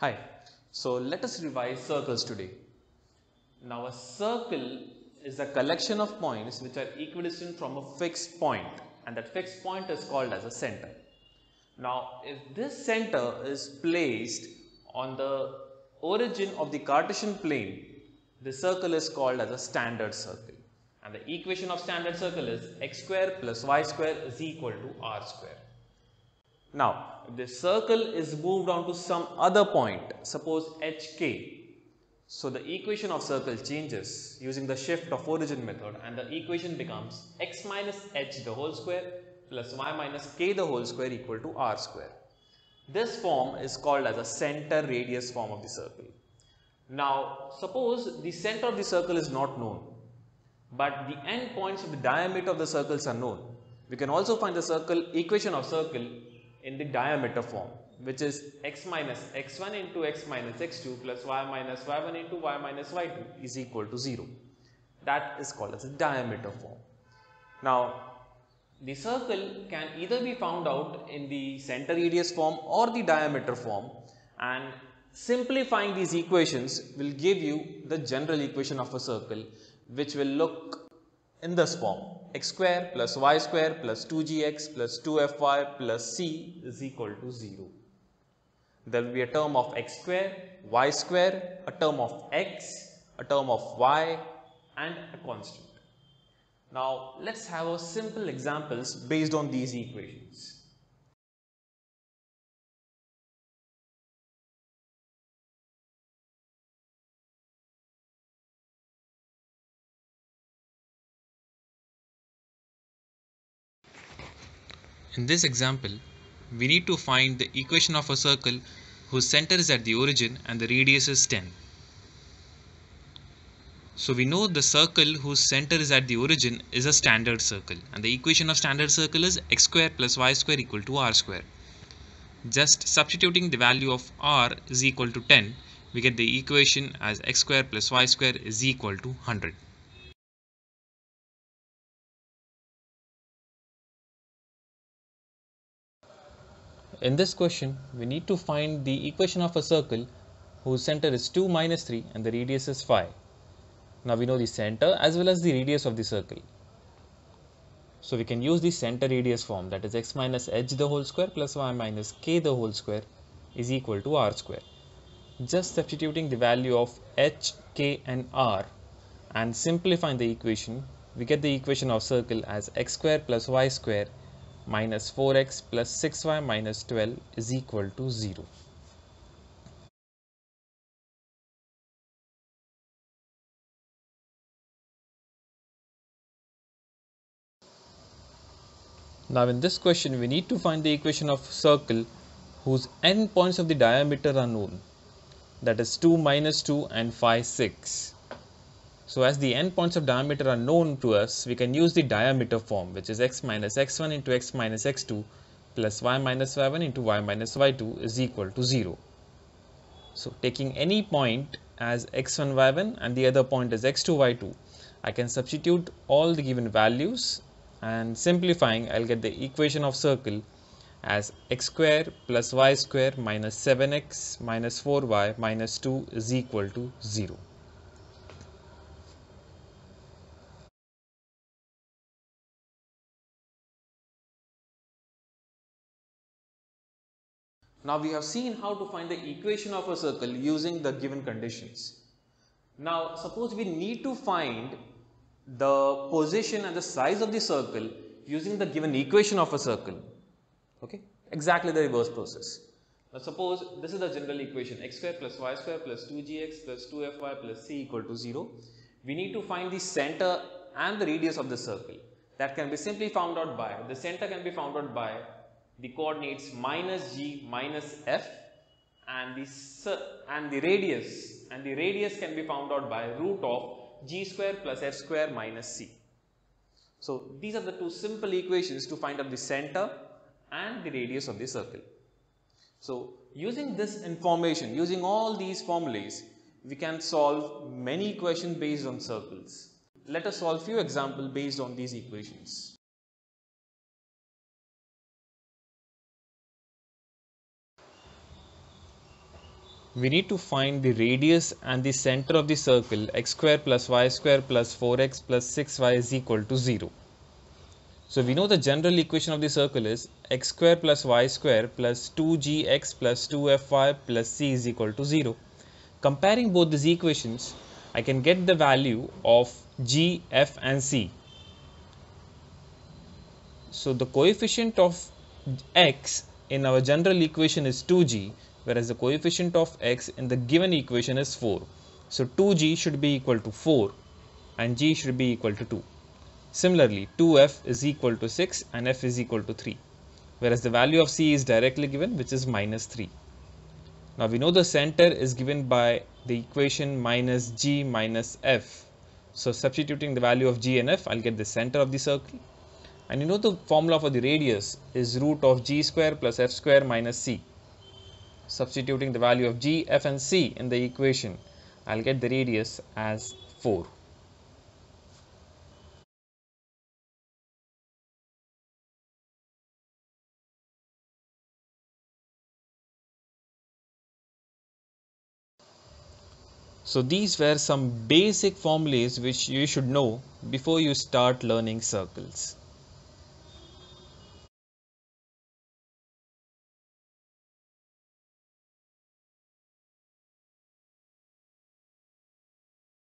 Hi, so let us revise circles today. Now a circle is a collection of points which are equidistant from a fixed point, and that fixed point is called as a center. Now if this center is placed on the origin of the Cartesian plane, the circle is called as a standard circle, and the equation of standard circle is x square plus y square is equal to r square. Now, if the circle is moved on to some other point, suppose HK, so the equation of circle changes using the shift of origin method, and the equation becomes x minus h the whole square plus y minus k the whole square equal to r square. This form is called as a center radius form of the circle. Now, suppose the center of the circle is not known, but the end points of the diameter of the circles are known. We can also find the equation of circle in the diameter form, which is x minus x1 into x minus x2 plus y minus y1 into y minus y2 is equal to 0. That is called as a diameter form. Now, the circle can either be found out in the center radius form or the diameter form, and simplifying these equations will give you the general equation of a circle, which will look in this form: x square plus y square plus 2gx plus 2fy plus c is equal to 0. There will be a term of x square, y square, a term of x, a term of y, and a constant. Now let's have a simple examples based on these equations. In this example, we need to find the equation of a circle whose center is at the origin and the radius is 10. So we know the circle whose center is at the origin is a standard circle, and the equation of standard circle is x square plus y square equal to r square. Just substituting the value of r is equal to 10, we get the equation as x square plus y square is equal to 100. In this question, we need to find the equation of a circle whose center is 2 minus 3 and the radius is 5. Now we know the center as well as the radius of the circle. So we can use the center radius form, that is x minus h the whole square plus y minus k the whole square is equal to r square. Just substituting the value of h, k and r and simplifying the equation, we get the equation of circle as x square plus y square minus 4x plus 6y minus 12 is equal to 0. Now in this question, we need to find the equation of circle whose end points of the diameter are known, that is 2 minus 2 and 5, 6. So as the end points of diameter are known to us, we can use the diameter form, which is x minus x1 into x minus x2 plus y minus y1 into y minus y2 is equal to 0. So taking any point as x1, y1 and the other point as x2, y2, I can substitute all the given values, and simplifying I'll get the equation of circle as x square plus y square minus 7x minus 4y minus 2 is equal to 0. Now we have seen how to find the equation of a circle using the given conditions. Now suppose we need to find the position and the size of the circle using the given equation of a circle. Okay, exactly the reverse process. Now suppose this is the general equation: x square plus y square plus 2gx plus 2fy plus c equal to 0. We need to find the center and the radius of the circle. That can be simply found out by, the center can be found out by the coordinates minus g minus f, and the radius can be found out by root of g square plus f square minus c. So these are the two simple equations to find out the center and the radius of the circle. So using this information, using all these formulas, we can solve many questions based on circles. Let us solve few examples based on these equations. we need to find the radius and the center of the circle x square plus y square plus 4x plus 6y is equal to 0. So we know the general equation of the circle is x square plus y square plus 2gx plus 2fy plus c is equal to 0. Comparing both these equations, I can get the value of g, f and c. So the coefficient of x in our general equation is 2g, whereas the coefficient of x in the given equation is 4. So 2g should be equal to 4 and g should be equal to 2. Similarly, 2f is equal to 6 and f is equal to 3, whereas the value of c is directly given, which is minus 3. Now we know the center is given by the equation minus g minus f. So substituting the value of g and f, I'll get the center of the circle. And you know the formula for the radius is root of g square plus f square minus c. Substituting the value of g, f and c in the equation, I'll get the radius as 4. So these were some basic formulas which you should know before you start learning circles.